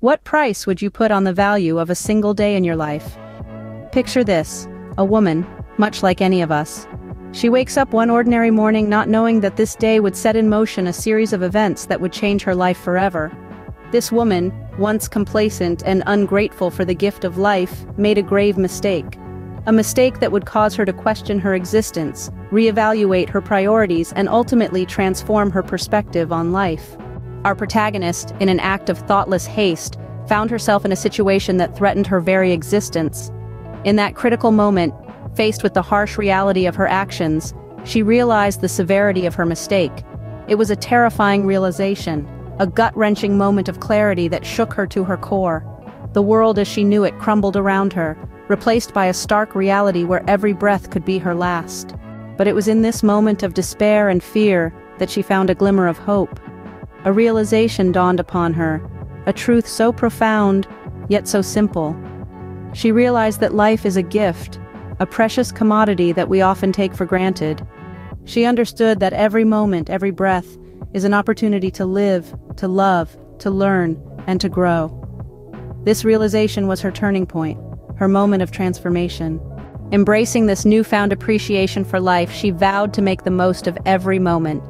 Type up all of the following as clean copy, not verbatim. What price would you put on the value of a single day in your life? Picture this, a woman, much like any of us. She wakes up one ordinary morning not knowing that this day would set in motion a series of events that would change her life forever. This woman, once complacent and ungrateful for the gift of life, made a grave mistake. A mistake that would cause her to question her existence, reevaluate her priorities, and ultimately transform her perspective on life. Our protagonist, in an act of thoughtless haste, found herself in a situation that threatened her very existence. In that critical moment, faced with the harsh reality of her actions, she realized the severity of her mistake. It was a terrifying realization, a gut-wrenching moment of clarity that shook her to her core. The world as she knew it crumbled around her, replaced by a stark reality where every breath could be her last. But it was in this moment of despair and fear that she found a glimmer of hope. A realization dawned upon her, a truth so profound, yet so simple. She realized that life is a gift, a precious commodity that we often take for granted. She understood that every moment, every breath, is an opportunity to live, to love, to learn, and to grow. This realization was her turning point, her moment of transformation. Embracing this newfound appreciation for life, she vowed to make the most of every moment.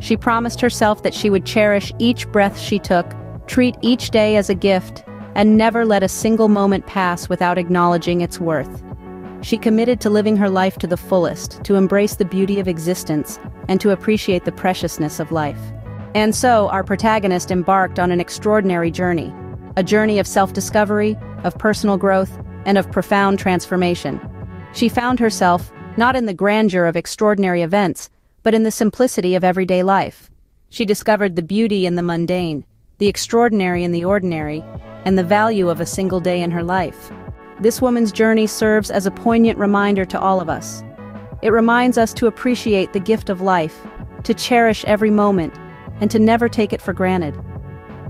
She promised herself that she would cherish each breath she took, treat each day as a gift, and never let a single moment pass without acknowledging its worth. She committed to living her life to the fullest, to embrace the beauty of existence, and to appreciate the preciousness of life. And so, our protagonist embarked on an extraordinary journey, a journey of self-discovery, of personal growth, and of profound transformation. She found herself, not in the grandeur of extraordinary events, but in the simplicity of everyday life. She discovered the beauty in the mundane, the extraordinary in the ordinary, and the value of a single day in her life. This woman's journey serves as a poignant reminder to all of us. It reminds us to appreciate the gift of life, to cherish every moment, and to never take it for granted.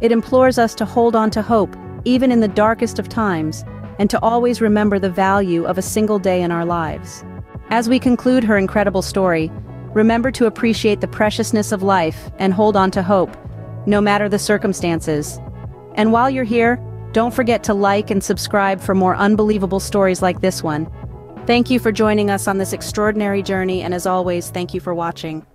It implores us to hold on to hope, even in the darkest of times, and to always remember the value of a single day in our lives. As we conclude her incredible story, remember to appreciate the preciousness of life and hold on to hope, no matter the circumstances. And while you're here, don't forget to like and subscribe for more unbelievable stories like this one. Thank you for joining us on this extraordinary journey, and as always, thank you for watching.